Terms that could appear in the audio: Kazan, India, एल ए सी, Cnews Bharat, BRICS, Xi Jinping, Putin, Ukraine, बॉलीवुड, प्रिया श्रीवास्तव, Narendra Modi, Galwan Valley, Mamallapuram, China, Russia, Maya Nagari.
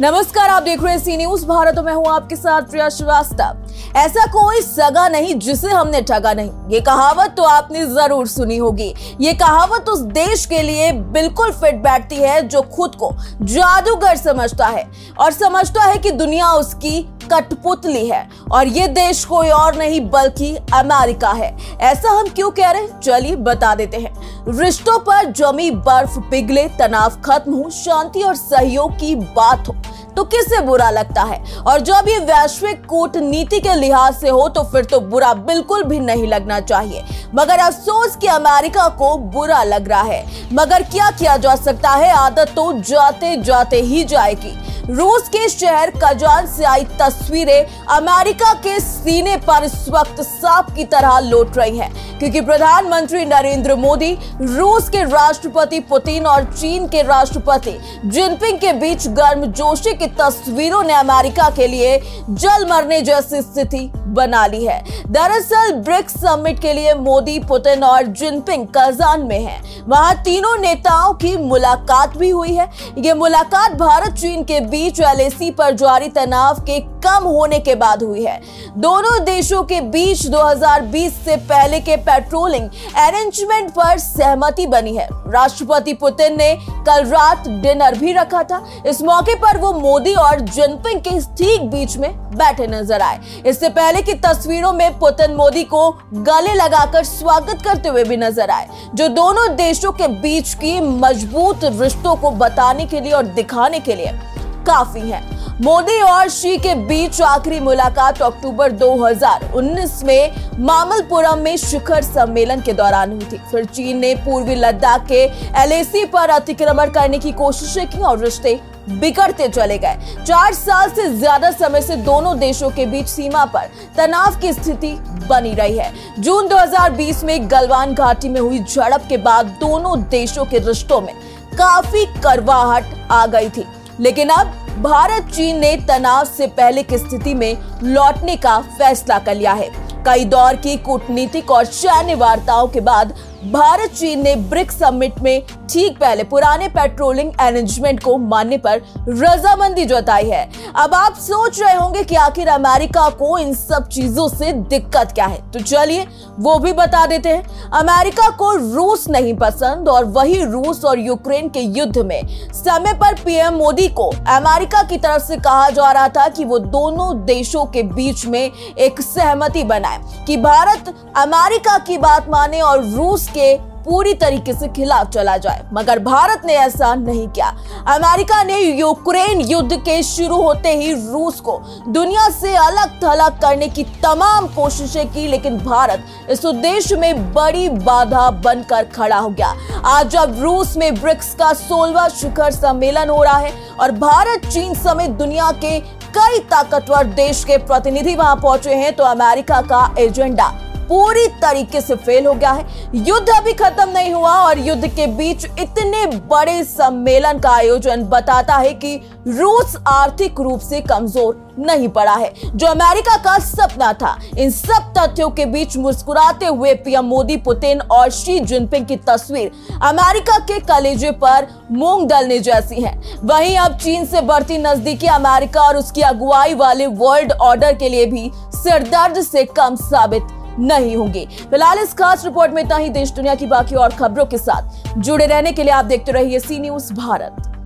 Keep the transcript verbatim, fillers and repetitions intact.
नमस्कार, आप देख रहे हैं सी न्यूज भारत और मैं हूं आपके साथ प्रिया श्रीवास्तव। ऐसा कोई सगा नहीं जिसे हमने ठगा नहीं, ये कहावत तो आपने जरूर सुनी होगी। ये कहावत उस देश के लिए बिल्कुल फिट बैठती है जो खुद को जादूगर समझता है और समझता है कि दुनिया उसकी कठपुतली है और ये देश कोई और नहीं बल्कि अमेरिका है। ऐसा हम क्यों कह रहे हैं, चलिए बता देते हैं। रिश्तों पर जमी बर्फ पिघले, तनाव खत्म हो, शांति और सहयोग की बात हो तो किसे बुरा लगता है। और जब ये वैश्विक कूटनीति के लिहाज से हो तो फिर तो बुरा बिल्कुल भी नहीं लगना चाहिए, मगर अफसोस कि अमेरिका को बुरा लग रहा है। मगर क्या किया जा सकता है, आदत तो जाते जाते ही जाएगी। रूस के शहर कजान से आई तस्वीरें अमेरिका के सीने पर इस वक्त सांप की तरह लौट रही हैं, क्योंकि प्रधानमंत्री नरेंद्र मोदी, रूस के राष्ट्रपति पुतिन और चीन के राष्ट्रपति जिनपिंग के बीच गर्मजोशी की तस्वीरों ने अमेरिका के लिए जल मरने जैसी स्थिति बना ली है। दरअसल ब्रिक्स समिट के लिए मोदी, पुतिन और जिनपिंग कजान में हैं। वहां तीनों नेताओं की मुलाकात भी हुई है। ये मुलाकात भारत चीन के बीच एल ए सी पर जारी तनाव के कम होने के बाद हुई है। दोनों देशों के बीच दो हज़ार बीस से पहले के पेट्रोलिंग अरेंजमेंट पर सहमति बनी है। राष्ट्रपति पुतिन ने कल रात डिनर भी रखा था। इस मौके पर वो मोदी और जिनपिंग के ठीक बीच में बैठे नजर आए। इससे पहले की तस्वीरों में पुतिन मोदी को गले लगाकर स्वागत करते हुए भी नजर आए, जो दोनों देशों के बीच की मजबूत रिश्तों को बताने के लिए और दिखाने के लिए काफी है। मोदी और शी के बीच आखिरी मुलाकात अक्टूबर दो हज़ार उन्नीस में मामलपुरम में शिखर सम्मेलन के दौरान हुई थी। फिर चीन ने पूर्वी लद्दाख के एल ए सी पर अतिक्रमण करने की कोशिशें की और रिश्ते बिगड़ते चले गए। चार साल से ज्यादा समय से दोनों देशों के बीच सीमा पर तनाव की स्थिति बनी रही है। जून दो हज़ार बीस में गलवान घाटी में हुई झड़प के बाद दोनों देशों के रिश्तों में काफी करवाहट आ गई थी, लेकिन अब भारत चीन ने तनाव से पहले की स्थिति में लौटने का फैसला कर लिया है। कई दौर की कूटनीतिक और सैन्य वार्ताओं के बाद भारत चीन ने ब्रिक्स समिट में ठीक पहले पुराने पेट्रोलिंग अरेंजमेंट को मानने पर रजामंदी जताई है। अब आप सोच रहे होंगे कि आखिर अमेरिका को इन सब चीजों से दिक्कत क्या है, तो चलिए वो भी बता देते हैं। अमेरिका को रूस नहीं पसंद और वही रूस और यूक्रेन के युद्ध में समय पर पी एम मोदी को अमेरिका की तरफ से कहा जा रहा था कि वो दोनों देशों के बीच में एक सहमति बनाए कि भारत अमेरिका की बात माने और रूस के पूरी तरीके से खिलाफ चला जाए, मगर भारत ने ऐसा नहीं किया। अमेरिका ने यूक्रेन युद्ध के शुरू होते ही रूस को दुनिया से अलग थलग करने की तमाम कोशिशें की, लेकिन भारत इस उद्देश्य में बड़ी बाधा बनकर खड़ा हो गया। आज जब रूस में ब्रिक्स का सोलहवां शिखर सम्मेलन हो रहा है और भारत, चीन समेत दुनिया के कई ताकतवर देश के प्रतिनिधि वहां पहुंचे हैं, तो अमेरिका का एजेंडा पूरी तरीके से फेल हो गया है। युद्ध अभी खत्म नहीं हुआ और युद्ध के बीच इतने बड़े सम्मेलन का आयोजन बताता है कि रूस आर्थिक रूप से कमजोर नहीं पड़ा है, जो अमेरिका का सपना था। इन सब तथ्यों के बीच मुस्कुराते हुए पी एम मोदी, पुतिन और शी जिनपिंग की तस्वीर अमेरिका के कलेजे पर मूंग डालने जैसी है। वहीं अब चीन से बढ़ती नजदीकी अमेरिका और उसकी अगुवाई वाले वर्ल्ड ऑर्डर के लिए भी सिरदर्द से कम साबित नहीं होंगे। फिलहाल इस खास रिपोर्ट में इतना ही। देश दुनिया की बाकी और खबरों के साथ जुड़े रहने के लिए आप देखते रहिए सी न्यूज़ भारत।